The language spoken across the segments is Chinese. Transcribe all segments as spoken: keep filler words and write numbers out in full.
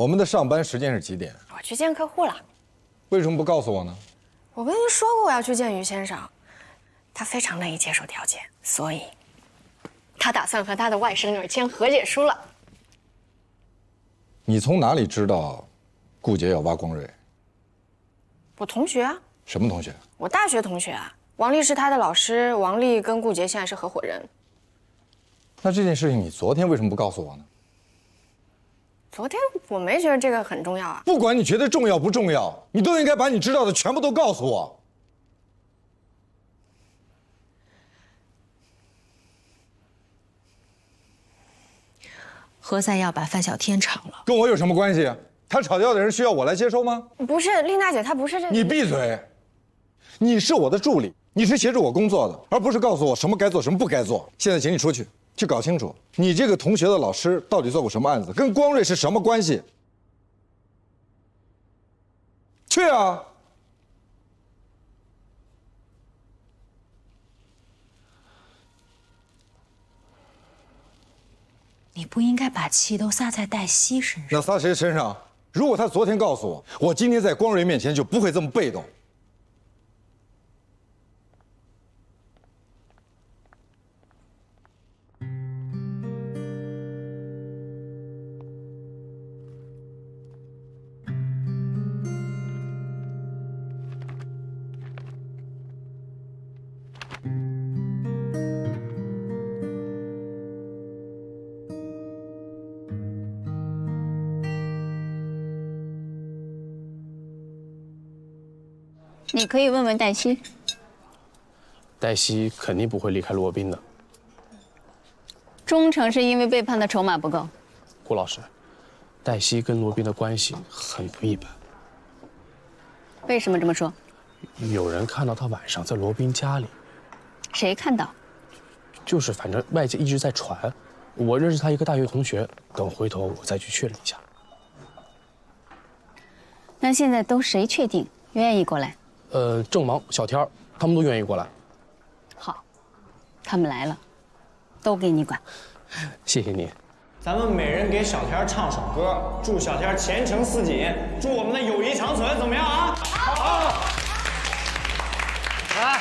我们的上班时间是几点？我去见客户了。为什么不告诉我呢？我跟您说过我要去见于先生，他非常乐意接受条件，所以他打算和他的外甥女签和解书了。你从哪里知道顾杰要挖光蕊？我同学啊。什么同学？我大学同学啊。王丽是他的老师，王丽跟顾杰现在是合伙人。那这件事情你昨天为什么不告诉我呢？ 昨天我没觉得这个很重要啊。不管你觉得重要不重要，你都应该把你知道的全部都告诉我。何塞要把范小天炒了，跟我有什么关系？他炒掉的人需要我来接收吗？不是，丽娜姐，她不是这个。你闭嘴！你是我的助理，你是协助我工作的，而不是告诉我什么该做，什么不该做。现在请你出去。 去搞清楚，你这个同学的老师到底做过什么案子，跟光瑞是什么关系？去啊！你不应该把气都撒在黛西身上。那撒谁身上？如果他昨天告诉我，我今天在光瑞面前就不会这么被动。 你可以问问黛西，黛西肯定不会离开罗宾的。忠诚是因为背叛的筹码不够。顾老师，黛西跟罗宾的关系很不一般。为什么这么说？有人看到他晚上在罗宾家里。谁看到？就是反正外界一直在传。我认识他一个大学同学，等回头我再去确认一下。那现在都谁确定愿意过来？ 呃，郑芒、小天，他们都愿意过来。好，他们来了，都给你管。谢谢你。咱们每人给小天唱首歌，祝小天前程似锦，祝我们的友谊长存，怎么样啊？好。好。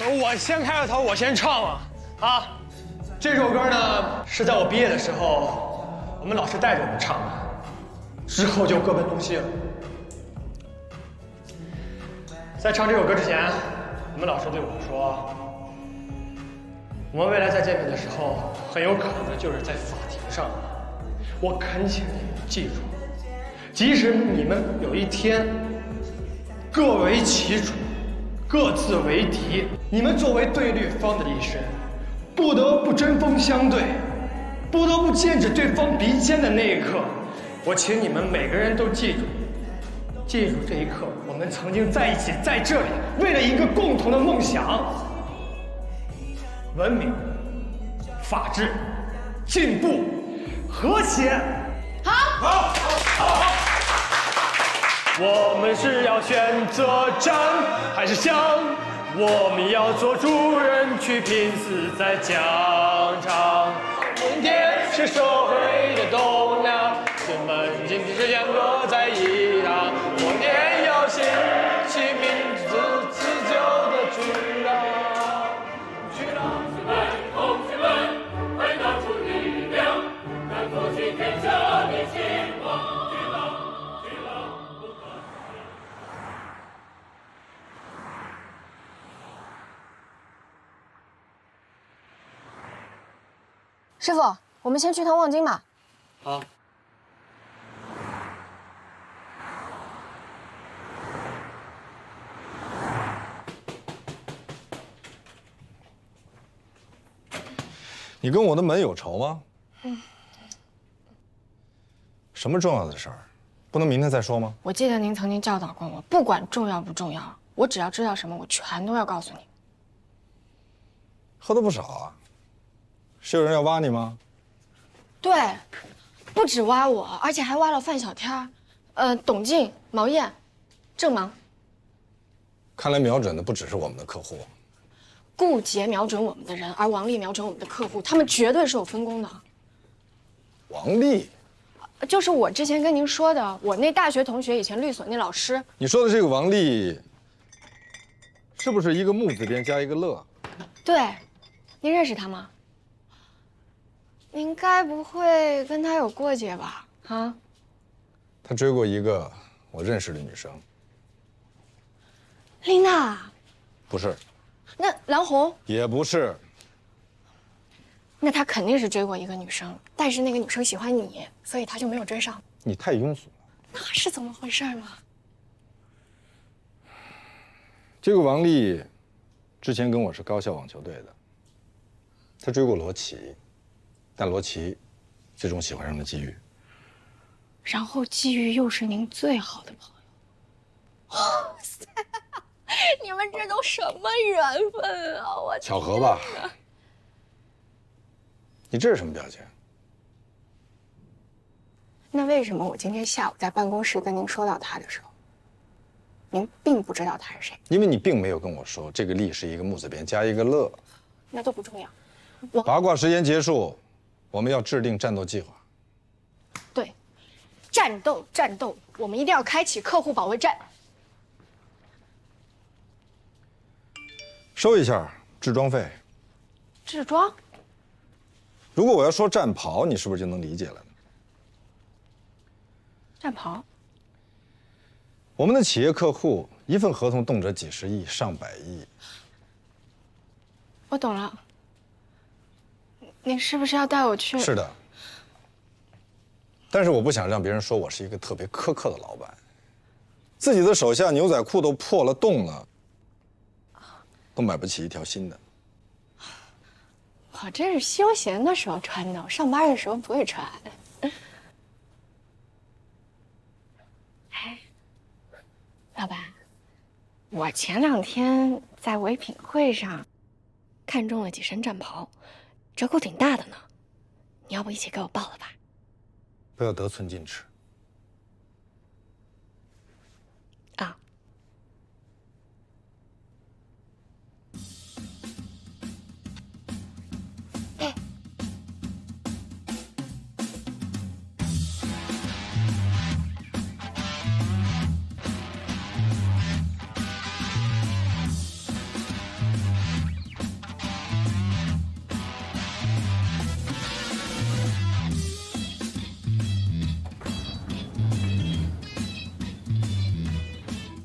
来，我先开个头，我先唱啊。啊，这首歌呢是在我毕业的时候，我们老师带着我们唱的，之后就各奔东西了。 在唱这首歌之前，我们老师对我说：“我们未来再见面的时候，很有可能就是在法庭上。我恳请你们记住，即使你们有一天各为其主，各自为敌，你们作为对立方的一生，不得不针锋相对，不得不剑指对方鼻尖的那一刻，我请你们每个人都记住。” 记住这一刻，我们曾经在一起，在这里，为了一个共同的梦想——文明、法治、进步、和谐。好，好，好，好。我们是要选择战还是降？我们要做主人，去拼死在疆场。明天是社会的栋梁，人们今天是两个在一堂。 兴起民族自救的巨浪，巨浪！同志们，同志们，快拿出力量，让复兴天下的希望！巨浪，巨浪！不可息。师傅，我们先去趟望京吧。好。 你跟我的门有仇吗？嗯。什么重要的事儿，不能明天再说吗？我记得您曾经教导过我，不管重要不重要，我只要知道什么，我全都要告诉你。喝的不少啊，是有人要挖你吗？对，不止挖我，而且还挖了范小天、呃，董静、毛燕、郑芒。看来瞄准的不只是我们的客户。 顾杰瞄准我们的人，而王丽瞄准我们的客户，他们绝对是有分工的。王丽，就是我之前跟您说的，我那大学同学以前律所那老师。你说的这个王丽，是不是一个木字边加一个乐？对，您认识他吗？您该不会跟他有过节吧？啊？他追过一个我认识的女生。琳娜？不是。那蓝红？也不是。 那他肯定是追过一个女生，但是那个女生喜欢你，所以他就没有追上。你太庸俗了，那是怎么回事嘛？这个王丽，之前跟我是高校网球队的，她追过罗琦，但罗琦最终喜欢上了季玉。然后季玉又是您最好的朋友。哇塞，你们这都什么缘分啊！我巧合吧？ 你这是什么表情？那为什么我今天下午在办公室跟您说到他的时候，您并不知道他是谁？因为你并没有跟我说这个"丽"是一个木字边加一个"乐"，那都不重要。我八卦时间结束，我们要制定战斗计划。对，战斗战斗，我们一定要开启客户保卫战。收一下置装费。置装？ 如果我要说战袍，你是不是就能理解了呢？战袍，我们的企业客户一份合同动辄几十亿、上百亿。我懂了，你是不是要带我去？是的，但是我不想让别人说我是一个特别苛刻的老板，自己的手下牛仔裤都破了洞了，都买不起一条新的。 我这是休闲的时候穿的，我上班的时候不会穿。哎，老板，我前两天在唯品会上看中了几身战袍，折扣挺大的呢，你要不一起给我报了吧？不要得寸进尺。啊。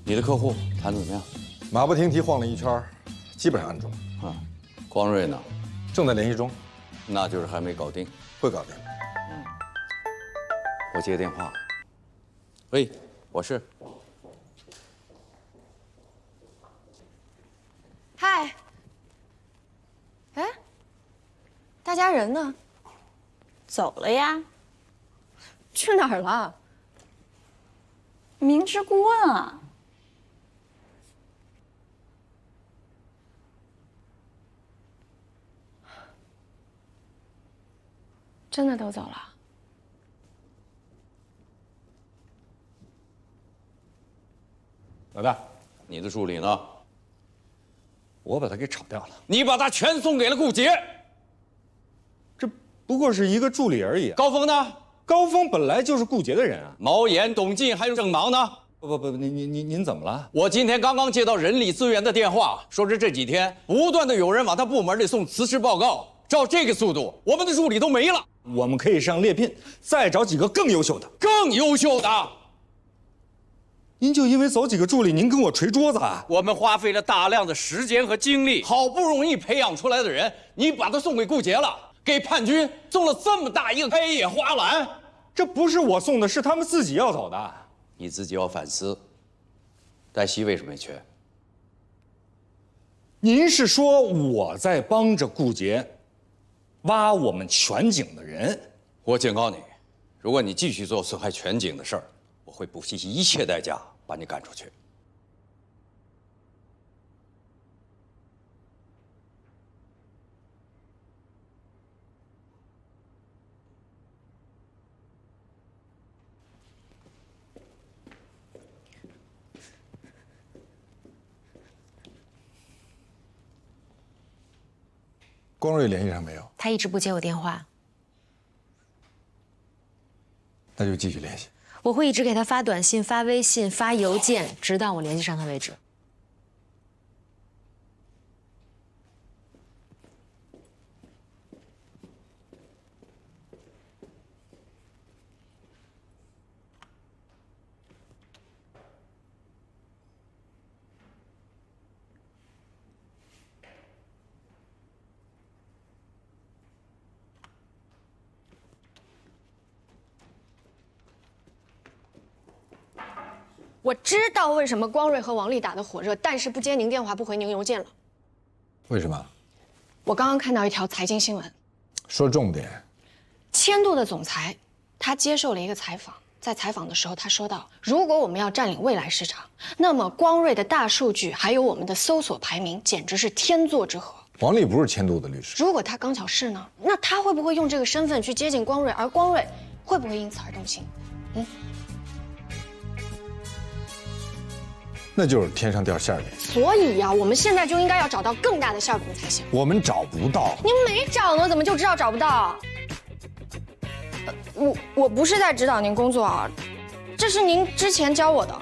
你的客户谈的怎么样？马不停蹄晃了一圈，基本上按住了。啊，光瑞呢？正在联系中，那就是还没搞定，会搞定的。嗯，我接个电话。喂，我是。嗨。哎，大家人呢？走了呀。去哪儿了？明知故问啊。 真的都走了？老大，你的助理呢？我把他给炒掉了。你把他全送给了顾杰，这不过是一个助理而已啊。高峰呢？高峰本来就是顾杰的人啊。毛岩、董进还有郑芒呢？不不不，您您您您怎么了？我今天刚刚接到人力资源的电话，说是这几天不断的有人往他部门里送辞职报告。 照这个速度，我们的助理都没了。我们可以上猎聘，再找几个更优秀的。更优秀的？您就因为走几个助理，您跟我捶桌子啊？我们花费了大量的时间和精力，好不容易培养出来的人，你把他送给顾杰了，给叛军送了这么大一个开野花篮，这不是我送的，是他们自己要走的。你自己要反思。黛西为什么没去？您是说我在帮着顾杰？ 挖我们全景的人，我警告你，如果你继续做损害全景的事儿，我会不惜一切代价把你赶出去。光瑞联系上没有？ 他一直不接我电话。那就继续联系。我会一直给他发短信、发微信、发邮件，直到我联系上他为止。我知道为什么光瑞和王丽打得火热，但是不接您电话、不回您邮件了。为什么？我刚刚看到一条财经新闻，说重点。千度的总裁，他接受了一个采访，在采访的时候他说到：如果我们要占领未来市场，那么光瑞的大数据还有我们的搜索排名，简直是天作之合。王丽不是千度的律师，如果他刚巧是呢，那他会不会用这个身份去接近光瑞？而光瑞会不会因此而动心？嗯。 那就是天上掉馅饼，所以呀、啊，我们现在就应该要找到更大的馅饼才行。我们找不到，你们没找呢，怎么就知道找不到？呃、我我不是在指导您工作啊，这是您之前教我的。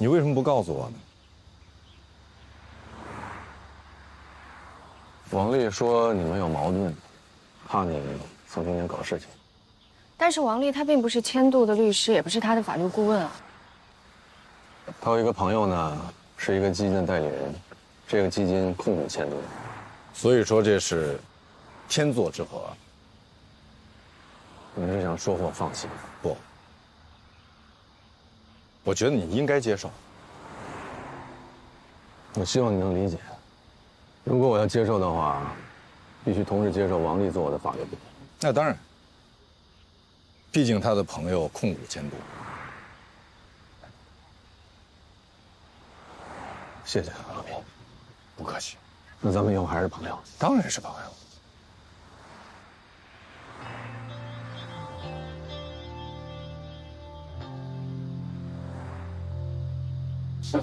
你为什么不告诉我呢？王丽说你们有矛盾，怕你从中间搞事情。但是王丽她并不是千度的律师，也不是她的法律顾问啊。她有一个朋友呢，是一个基金的代理人，这个基金控股千度，所以说这是天作之合。你是想说服我放弃？不。 我觉得你应该接受。我希望你能理解。如果我要接受的话，必须同时接受王丽做我的法律顾问。那当然，毕竟他的朋友控股千度。谢谢何平，不客气。那咱们以后还是朋友？当然是朋友。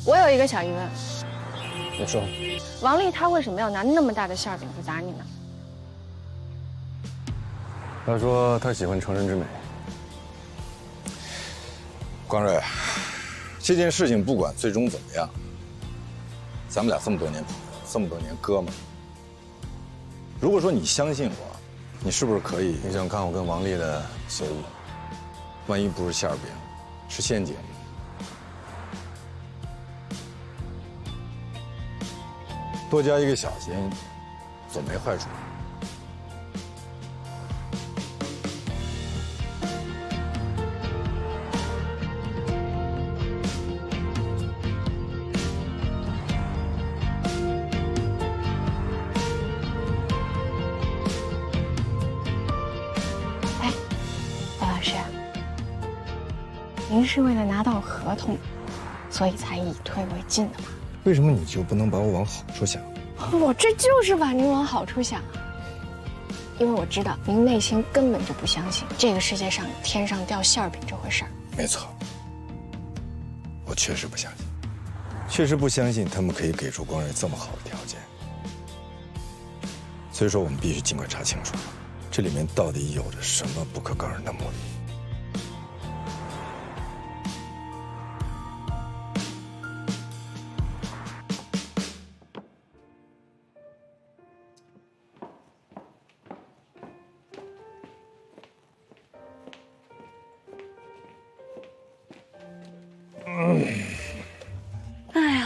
我有一个小疑问，你说，王丽她为什么要拿那么大的馅饼去打你呢？她说她喜欢成人之美。光瑞，这件事情不管最终怎么样，咱们俩这么多年朋友，这么多年哥们，如果说你相信我，你是不是可以？你想看我跟王丽的协议？万一不是馅饼，是陷阱。 多加一个小心，总没坏处。哎，白老师，您是为了拿到合同，所以才以退为进的吗？ 为什么你就不能把我往好处想？我这就是把您往好处想啊，因为我知道您内心根本就不相信这个世界上天上掉馅饼这回事儿。没错，我确实不相信，确实不相信他们可以给出光瑞这么好的条件。所以说，我们必须尽快查清楚，这里面到底有着什么不可告人的目的。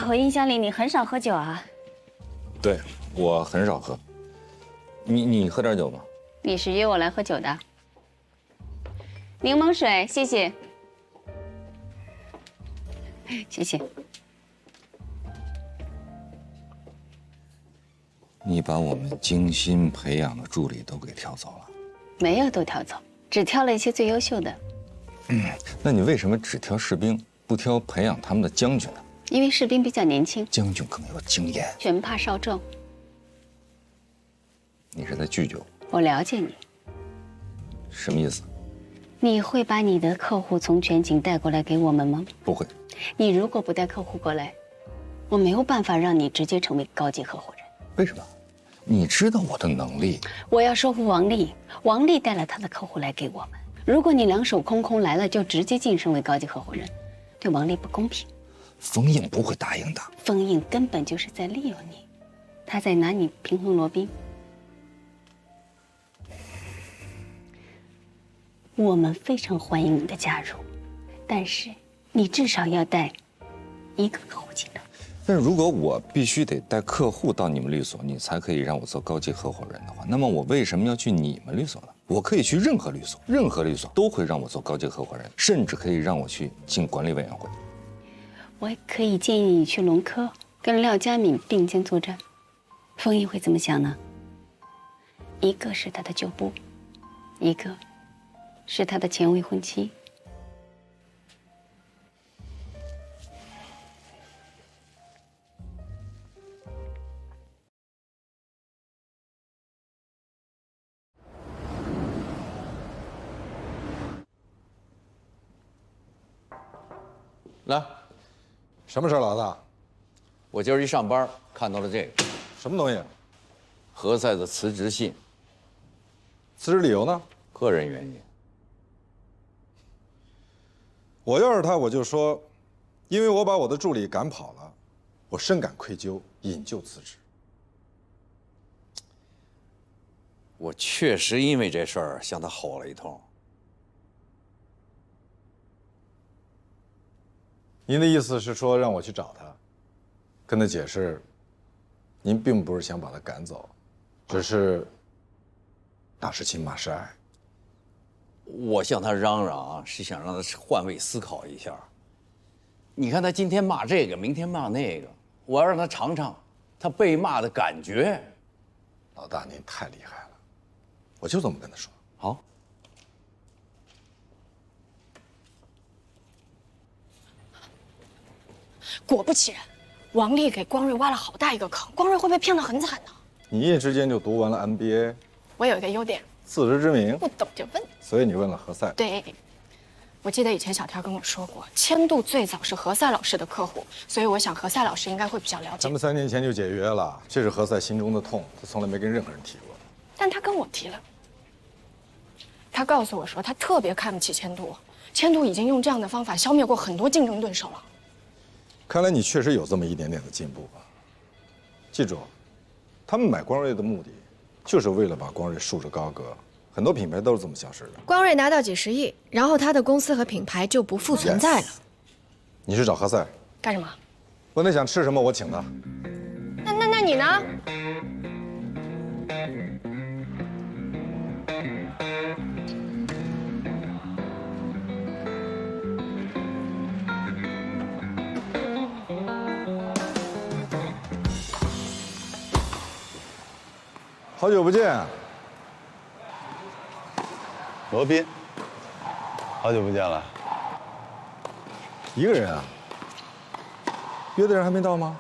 我印象里你很少喝酒啊，对我很少喝。你你喝点酒吗？你是约我来喝酒的。柠檬水，谢谢，谢谢。你把我们精心培养的助理都给挑走了？没有，都挑走，只挑了一些最优秀的。嗯，那你为什么只挑士兵，不挑培养他们的将军呢？ 因为士兵比较年轻，将军更有经验，选怕少壮。你是在拒绝我？我了解你，什么意思？你会把你的客户从全景带过来给我们吗？不会。你如果不带客户过来，我没有办法让你直接成为高级合伙人。为什么？你知道我的能力。我要说服王丽，王丽带了她的客户来给我们。如果你两手空空来了，就直接晋升为高级合伙人，对王丽不公平。封印不会答应的。封印根本就是在利用你，他在拿你平衡罗宾。 我们非常欢迎你的加入，但是你至少要带一个客户进来。但是如果我必须得带客户到你们律所，你才可以让我做高级合伙人的话，那么我为什么要去你们律所呢？我可以去任何律所，任何律所都会让我做高级合伙人，甚至可以让我去进管理委员会。我可以建议你去龙科，跟廖佳敏并肩作战。封毅会怎么想呢？一个是他的旧部，一个。 是他的前未婚妻。来，什么事儿，老大？我今儿一上班看到了这个，什么东西？何塞的辞职信。辞职理由呢？个人原因。 我要是他，我就说，因为我把我的助理赶跑了，我深感愧疚，引咎辞职。我确实因为这事儿向他吼了一通。您的意思是说让我去找他，跟他解释，您并不是想把他赶走，只是打是亲，骂是爱。 我向他嚷嚷啊，是想让他换位思考一下。你看他今天骂这个，明天骂那个，我要让他尝尝他被骂的感觉。老大，您太厉害了，我就这么跟他说。好。果不其然，王丽给光瑞挖了好大一个坑，光瑞会被骗得很惨的。你一夜之间就读完了 M B A。我有一个优点。 自知之明，不懂就问。所以你问了何塞。对，我记得以前小天跟我说过，千度最早是何塞老师的客户，所以我想何塞老师应该会比较了解。咱们三年前就解约了，这是何塞心中的痛，他从来没跟任何人提过。但他跟我提了，他告诉我说他特别看不起千度，千度已经用这样的方法消灭过很多竞争对手了。看来你确实有这么一点点的进步吧？记住，他们买光瑞的目的。 就是为了把光瑞竖着高阁，很多品牌都是这么消失的。光瑞拿到几十亿，然后他的公司和品牌就不复存在了。Yes. 你去找何塞干什么？问他想吃什么，我请他。那那那你呢？好久不见，罗宾。好久不见了。一个人啊？约的人还没到吗？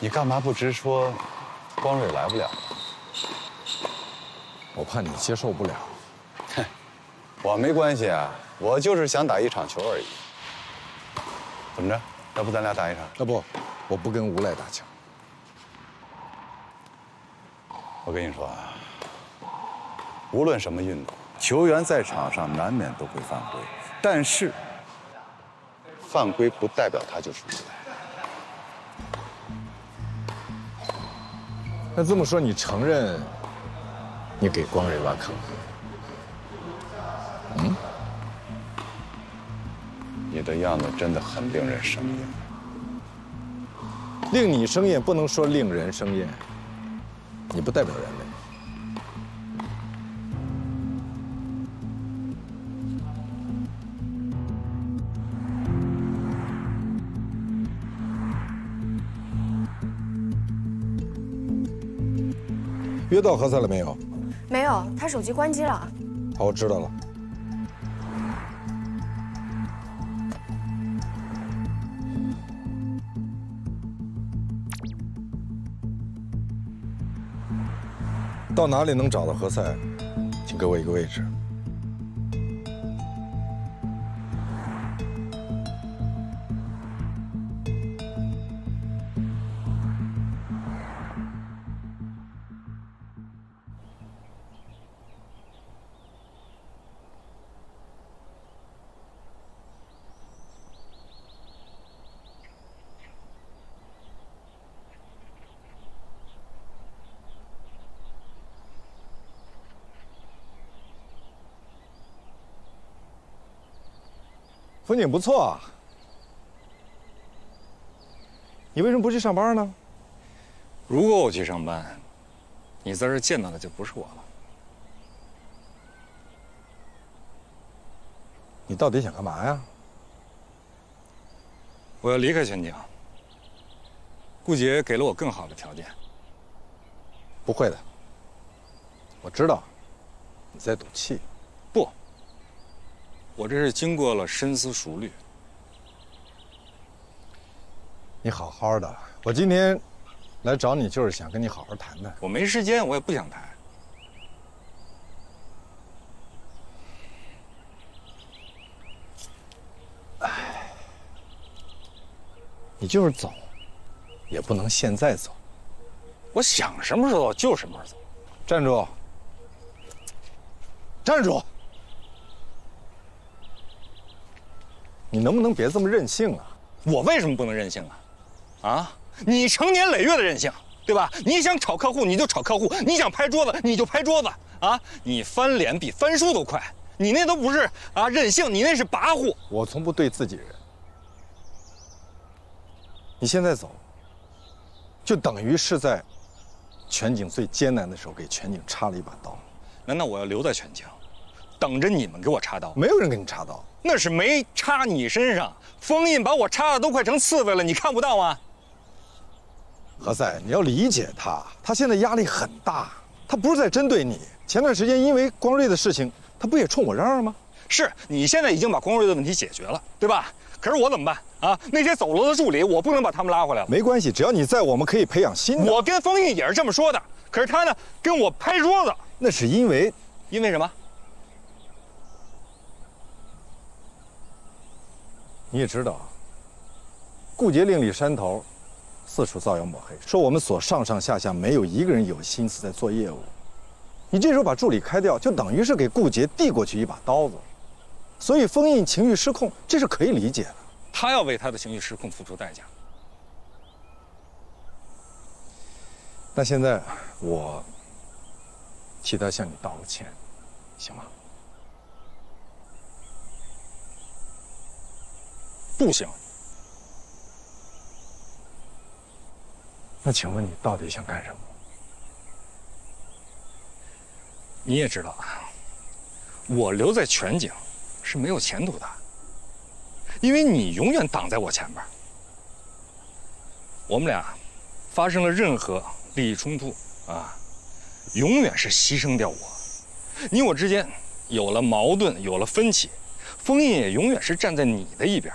你干嘛不直说，光瑞来不了？我怕你接受不了。哼，我没关系啊，我就是想打一场球而已。怎么着？要不咱俩打一场？啊不，我不跟无赖打球。 我跟你说啊，无论什么运动，球员在场上难免都会犯规，但是犯规不代表他就是无赖。那这么说，你承认你给光瑞挖坑？嗯？你的样子真的很令人生厌。令你生厌，不能说令人生厌。 你不代表人类。约到何塞了没有？没有，他手机关机了。好，我知道了。到哪里能找到何塞？请给我一个位置。风景不错啊。你为什么不去上班呢？如果我去上班，你在这见到的就不是我了。你到底想干嘛呀？我要离开全景。顾杰给了我更好的条件。不会的，我知道你在赌气。不，我这是经过了深思熟虑。你好好的，我今天来找你就是想跟你好好谈谈。我没时间，我也不想谈。哎，你就是走。 也不能现在走，我想什么时候就什么时候走。站住！站住！你能不能别这么任性啊？我为什么不能任性啊？啊！你成年累月的任性，对吧？你想炒客户你就炒客户，你想拍桌子你就拍桌子啊！你翻脸比翻书都快，你那都不是啊任性，你那是跋扈。我从不对自己人。你现在走。 就等于是在全景最艰难的时候给全景插了一把刀。难道我要留在全景，等着你们给我插刀？没有人给你插刀，那是没插你身上。封印把我插的都快成刺猬了，你看不到吗？何塞，你要理解他，他现在压力很大，他不是在针对你。前段时间因为光瑞的事情，他不也冲我嚷嚷吗？是你现在已经把光瑞的问题解决了，对吧？ 可是我怎么办啊？那些走了的助理，我不能把他们拉回来了。没关系，只要你在，我们可以培养新的。我跟封印也是这么说的，可是他呢，跟我拍桌子。那是因为，因为什么？你也知道，顾杰另立山头，四处造谣抹黑，说我们所上上下下没有一个人有心思在做业务。你这时候把助理开掉，就等于是给顾杰递过去一把刀子。 所以封印情绪失控，这是可以理解的。他要为他的情绪失控付出代价。那现在我替他向你道个歉，行吗？不行。那请问你到底想干什么？你也知道啊，我留在全景。 是没有前途的，因为你永远挡在我前边。我们俩发生了任何利益冲突啊，永远是牺牲掉我。你我之间有了矛盾，有了分歧，封印也永远是站在你的一边，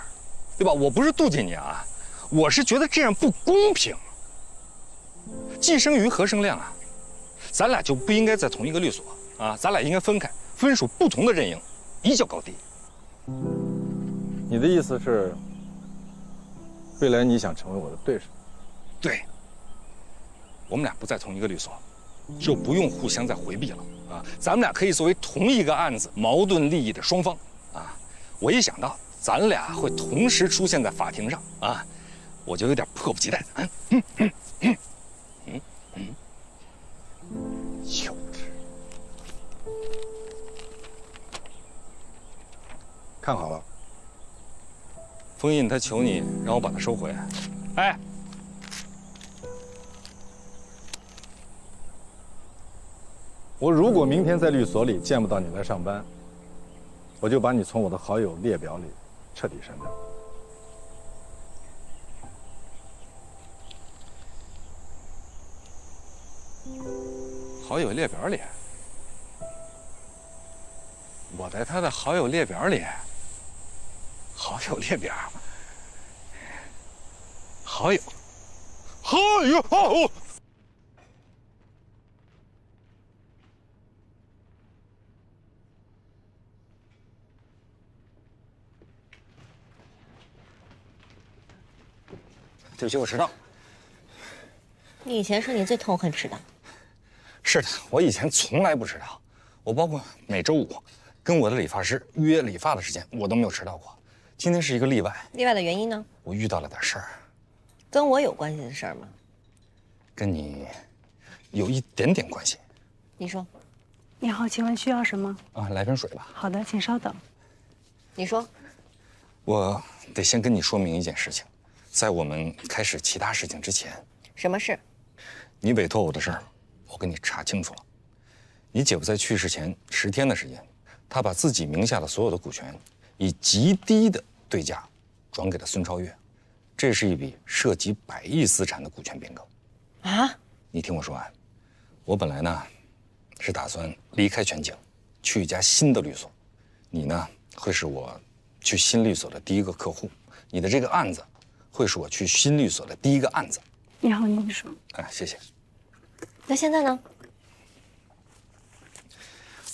对吧？我不是妒忌你啊，我是觉得这样不公平。既生瑜，何生亮啊？咱俩就不应该在同一个律所啊，咱俩应该分开，分属不同的阵营。 一较高低。你的意思是，未来你想成为我的对手？对。我们俩不在同一个律所，就不用互相再回避了啊！咱们俩可以作为同一个案子矛盾利益的双方啊！我一想到咱俩会同时出现在法庭上啊，我就有点迫不及待的。嗯嗯嗯嗯嗯，幼稚。 看好了，封印他求你让我把他收回。哎，我如果明天在律所里见不到你来上班，我就把你从我的好友列表里彻底删掉。好友列表里，我在他的好友列表里。 好友列表，好友，好友，好友。对不起，我迟到。你以前说你最痛恨迟到。是的，我以前从来不迟到，我包括每周五跟我的理发师约理发的时间，我都没有迟到过。 今天是一个例外，例外的原因呢？我遇到了点事儿，跟我有关系的事儿吗？跟你有一点点关系。你说，你好，请问需要什么？啊，来瓶水吧。好的，请稍等。你说，我得先跟你说明一件事情，在我们开始其他事情之前，什么事？你委托我的事儿，我跟你查清楚了。你姐夫在去世前十天的时间，他把自己名下的所有的股权以极低的对价转给了孙超越，这是一笔涉及百亿资产的股权变更。啊！你听我说完，我本来呢是打算离开全景，去一家新的律所，你呢会是我。 去新律所的第一个客户，你的这个案子会是我去新律所的第一个案子。然后您说，哎，谢谢。那现在呢？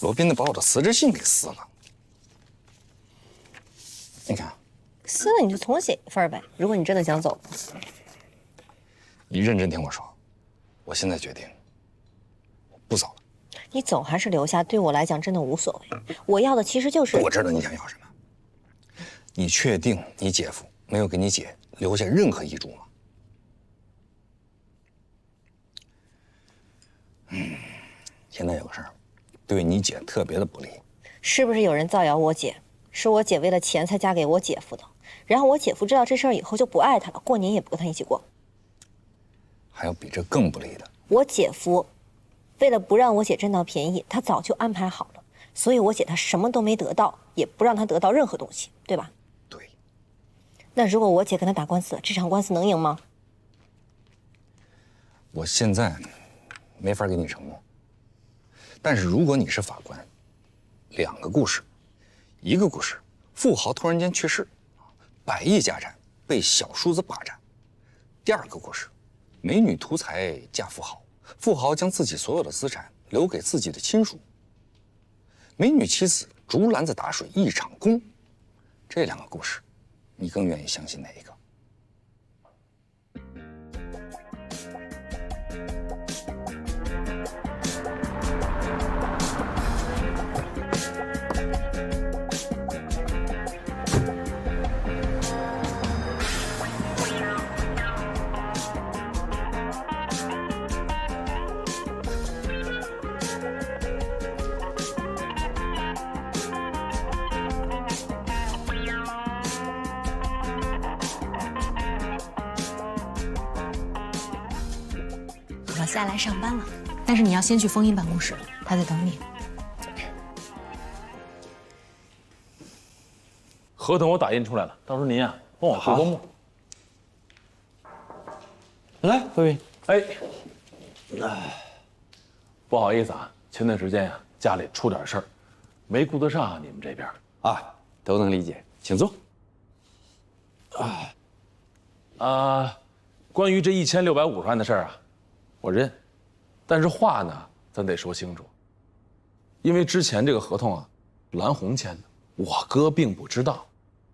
罗宾子把我的辞职信给撕了，你看，撕了你就重写一份呗。如果你真的想走，你认真听我说，我现在决定，我不走了。你走还是留下，对我来讲真的无所谓。我要的其实就是……我知道你想要什么。 你确定你姐夫没有给你姐留下任何遗嘱吗？嗯，现在有个事儿，对你姐特别的不利。是不是有人造谣我姐？是我姐为了钱才嫁给我姐夫的，然后我姐夫知道这事儿以后就不爱她了，过年也不跟她一起过。还有比这更不利的。我姐夫为了不让我姐占到便宜，他早就安排好了，所以我姐她什么都没得到，也不让她得到任何东西，对吧？ 那如果我姐跟他打官司，这场官司能赢吗？我现在没法给你承诺。但是如果你是法官，两个故事，一个故事，富豪突然间去世，百亿家产被小叔子霸占；第二个故事，美女图财嫁富豪，富豪将自己所有的资产留给自己的亲属。美女妻子竹篮子打水一场空，这两个故事。 你更愿意相信哪一个？下来上班了，但是你要先去枫英办公室，他在等你。合同我打印出来了，到时候您呀、啊、帮我过过目。来，各位，哎，哎，不好意思啊，前段时间呀、啊、家里出点事儿，没顾得上你们这边啊，都能理解，请坐。啊啊，关于这一千六百五十万的事儿啊。 我认，但是话呢，咱得说清楚。因为之前这个合同啊，蓝红签的，我哥并不知道。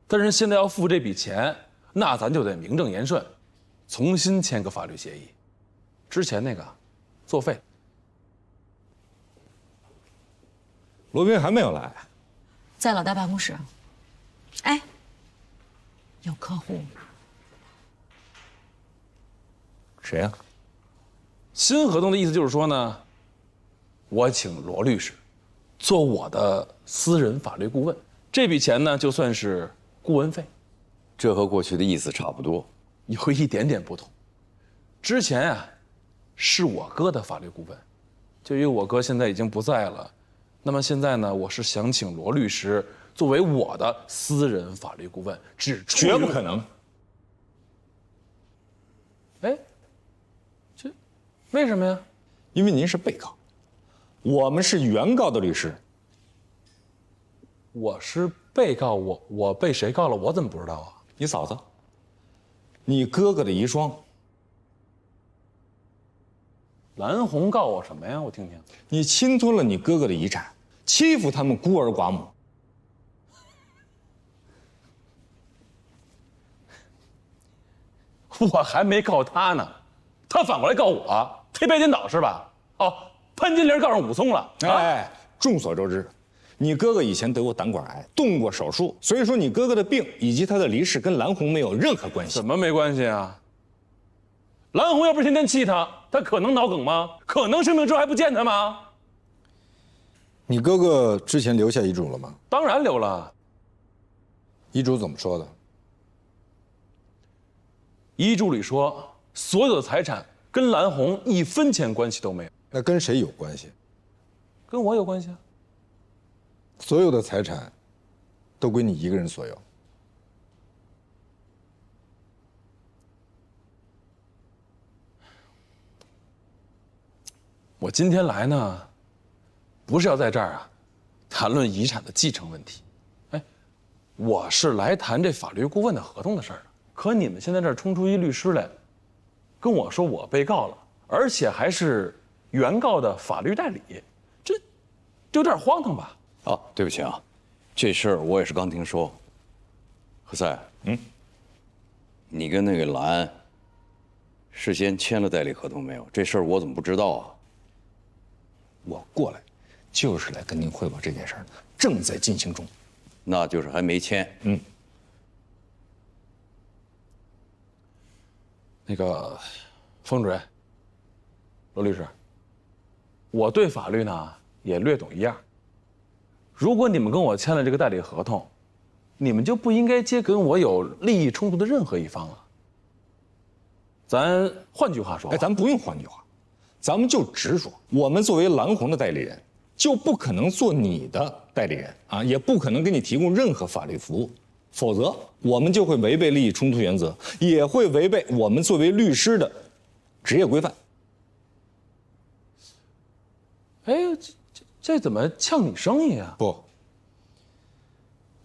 但是现在要付这笔钱，那咱就得名正言顺，重新签个法律协议。之前那个，作废。罗宾还没有来，在老大办公室。哎，有客户。谁呀、啊？ 新合同的意思就是说呢，我请罗律师做我的私人法律顾问，这笔钱呢就算是顾问费。这和过去的意思差不多，有一点点不同。之前啊，是我哥的法律顾问，就因为我哥现在已经不在了，那么现在呢，我是想请罗律师作为我的私人法律顾问，只绝不可能。哎。 为什么呀？因为您是被告，我们是原告的律师。我是被告，我我被谁告了？我怎么不知道啊？你嫂子，你哥哥的遗孀。蓝红告我什么呀？我听听。你侵吞了你哥哥的遗产，欺负他们孤儿寡母。我还没告他呢，他反过来告我。 黑白颠倒是吧？哦，潘金莲告上武松了。啊、哎，众所周知，你哥哥以前得过胆管癌，动过手术，所以说你哥哥的病以及他的离世跟蓝红没有任何关系。怎么没关系啊？蓝红要不是天天气他，他可能脑梗吗？可能生病之后还不见他吗？你哥哥之前留下遗嘱了吗？当然留了。遗嘱怎么说的？遗嘱里说，所有的财产跟蓝红一分钱关系都没有。那跟谁有关系？跟我有关系啊。所有的财产都归你一个人所有。 我今天来呢，不是要在这儿啊，谈论遗产的继承问题。哎，我是来谈这法律顾问的合同的事儿的。可你们现在这儿冲出一律师来，跟我说我被告了，而且还是原告的法律代理，这有点荒唐吧？啊，对不起啊，这事儿我也是刚听说。何塞，嗯，你跟那个兰事先签了代理合同没有？这事儿我怎么不知道啊？ 我过来，就是来跟您汇报这件事儿，正在进行中，那就是还没签。嗯，那个，冯主任，罗律师，我对法律呢也略懂一二。如果你们跟我签了这个代理合同，你们就不应该接跟我有利益冲突的任何一方了。咱换句话说，哎，咱不用换句话。 咱们就直说，我们作为蓝红的代理人，就不可能做你的代理人啊，也不可能给你提供任何法律服务，否则我们就会违背利益冲突原则，也会违背我们作为律师的职业规范。哎，这这这怎么呛你生意啊？不，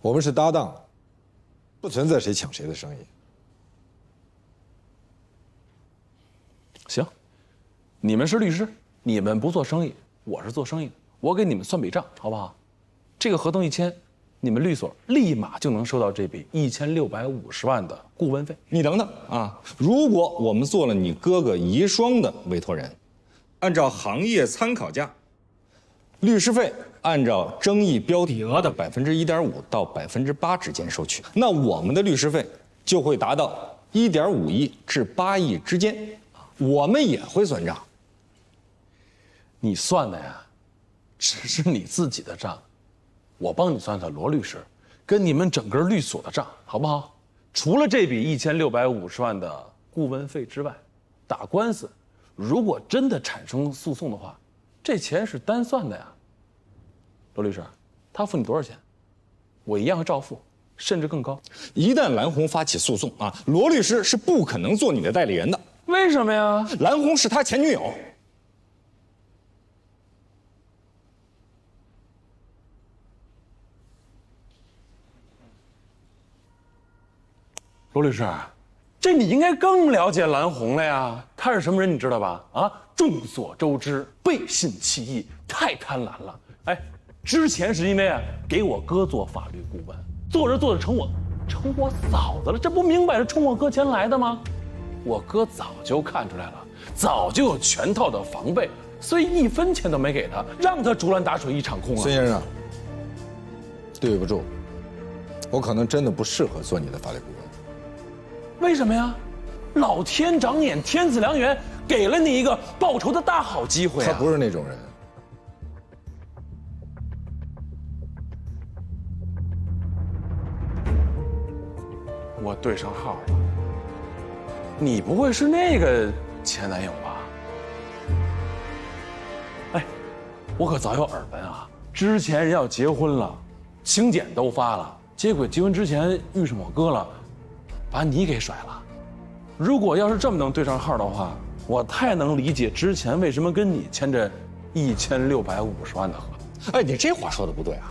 我们是搭档，不存在谁抢谁的生意。行。 你们是律师，你们不做生意，我是做生意的。我给你们算笔账，好不好？这个合同一签，你们律所立马就能收到这笔一千六百五十万的顾问费。你等等啊！如果我们做了你哥哥遗孀的委托人，按照行业参考价，律师费按照争议标的额的百分之一点五到百分之八之间收取，那我们的律师费就会达到一点五亿至八亿之间。我们也会算账。 你算的呀，只是你自己的账，我帮你算算罗律师跟你们整个律所的账，好不好？除了这笔一千六百五十万的顾问费之外，打官司如果真的产生诉讼的话，这钱是单算的呀。罗律师，他付你多少钱，我一样照付，甚至更高。一旦蓝红发起诉讼啊，罗律师是不可能做你的代理人的。为什么呀？蓝红是他前女友。 罗律师，这你应该更了解蓝红了呀。他是什么人，你知道吧？啊，众所周知，背信弃义，太贪婪了。哎，之前是因为啊，给我哥做法律顾问，做着做着成我，成我嫂子了。这不明摆着冲我哥钱来的吗？我哥早就看出来了，早就有全套的防备，所以一分钱都没给他，让他竹篮打水一场空啊。孙先生，对不住，我可能真的不适合做你的法律顾问。 为什么呀？老天长眼，天赐良缘，给了你一个报仇的大好机会啊。他不是那种人。我对上号了。你不会是那个前男友吧？哎，我可早有耳闻啊。之前人要结婚了，请柬都发了，结果结婚之前遇上我哥了。 把你给甩了，如果要是这么能对上号的话，我太能理解之前为什么跟你签这一千六百五十万的合同。哎，你这话说的不对啊，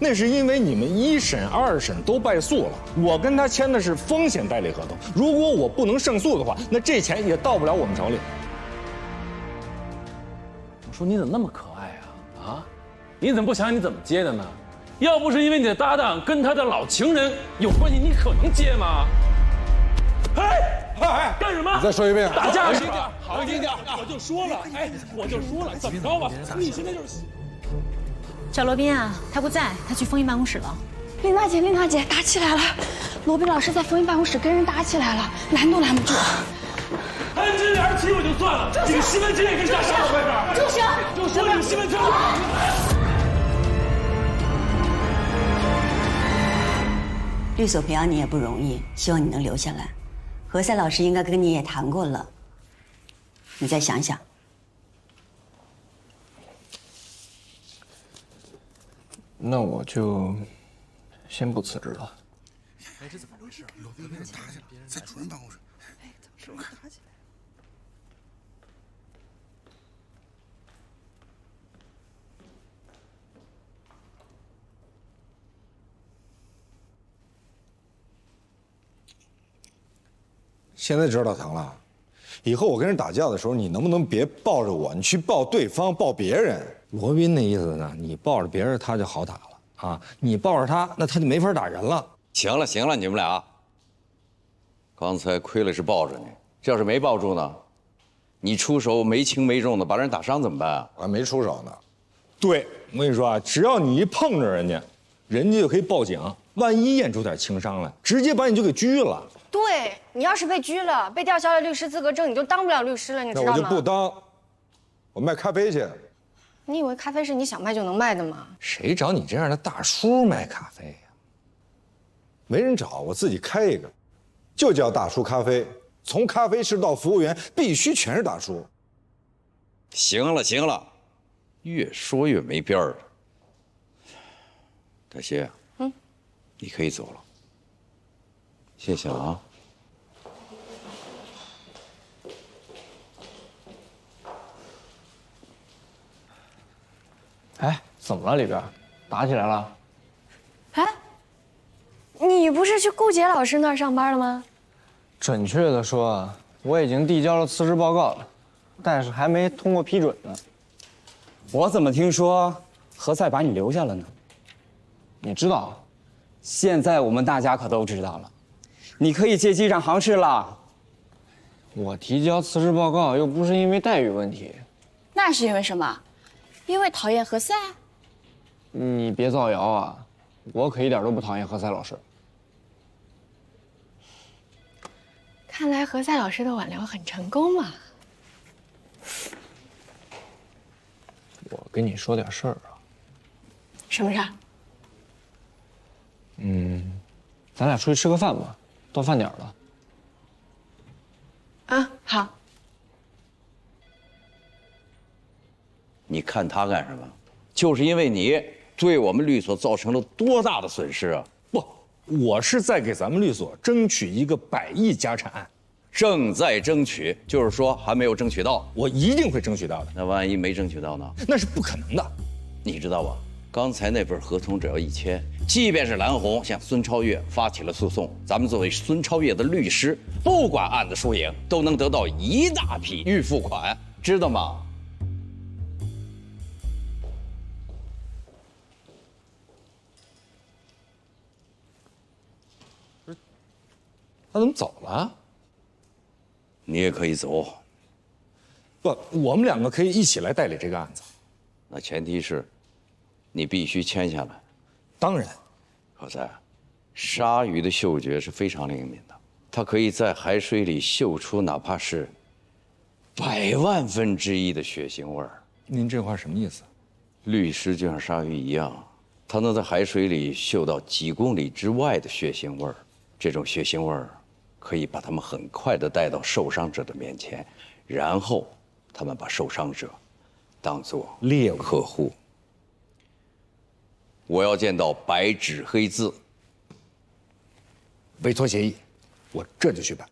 那是因为你们一审、二审都败诉了，我跟他签的是风险代理合同。如果我不能胜诉的话，那这钱也到不了我们手里。我说你怎么那么可爱啊？啊，你怎么不想想你怎么接的呢？要不是因为你的搭档跟他的老情人有关系，你可能接吗？ 哎哎，干什么？你再说一遍，打架！小心点，小心点！我就说了，哎，我就说了，怎么着吧？你现在就是找罗宾啊，他不在，他去风云办公室了。琳娜姐，琳娜姐，打起来了！罗宾老师在风云办公室跟人打起来了，拦都拦不住。安之脸起我就算了，这个西门庆也跟他上了外边。住手！就说这个西门庆。律所培养你也不容易，希望你能留下来。何塞老师应该跟你也谈过了，你再想想。那我就先不辞职了。哎，这怎么回事？有的人打起来，在主任办公室。哎，怎么打起来？ 现在知道疼了，以后我跟人打架的时候，你能不能别抱着我？你去抱对方，抱别人。罗宾那意思呢？你抱着别人，他就好打了啊！你抱着他，那他就没法打人了。行了行了，你们俩，刚才亏了是抱着你，这要是没抱住呢，你出手没轻没重的把人打伤怎么办啊？我还没出手呢。对，我跟你说啊，只要你一碰着人家，人家就可以报警，万一验出点轻伤来，直接把你就给拘了。 对你要是被拘了，被吊销了律师资格证，你就当不了律师了，你知道吗？那我就不当，我卖咖啡去。你以为咖啡是你想卖就能卖的吗？谁找你这样的大叔卖咖啡呀？没人找，我自己开一个，就叫大叔咖啡。从咖啡师到服务员，必须全是大叔。行了行了，越说越没边儿了。大西，嗯，你可以走了。 谢谢了啊！哎，怎么了里边？打起来了？哎，你不是去顾杰老师那儿上班了吗？准确的说，我已经递交了辞职报告了，但是还没通过批准呢。我怎么听说何塞把你留下了呢？你知道，现在我们大家可都知道了。 你可以借机涨行市了。我提交辞职报告又不是因为待遇问题，那是因为什么？因为讨厌何塞？你别造谣啊！我可一点都不讨厌何塞老师。看来何塞老师的挽留很成功嘛。我跟你说点事儿啊。什么事儿？嗯，咱俩出去吃个饭吧。 到饭点了，啊，好。你看他干什么？就是因为你对我们律所造成了多大的损失啊！不，我是在给咱们律所争取一个百亿家产，正在争取，就是说还没有争取到。我一定会争取到的。那万一没争取到呢？那是不可能的，你知道吧？刚才那份合同只要一签。 即便是蓝红向孙超越发起了诉讼，咱们作为孙超越的律师，不管案子输赢，都能得到一大笔预付款，知道吗？不是，他怎么走了？你也可以走。不，我们两个可以一起来代理这个案子。那前提是，你必须签下来。 当然，何塞，鲨鱼的嗅觉是非常灵敏的，它可以在海水里嗅出哪怕是百万分之一的血腥味儿。您这话什么意思？律师就像鲨鱼一样，它能在海水里嗅到几公里之外的血腥味儿。这种血腥味儿可以把他们很快地带到受伤者的面前，然后他们把受伤者当作猎物呵护。 我要见到白纸黑字委托协议，我这就去办。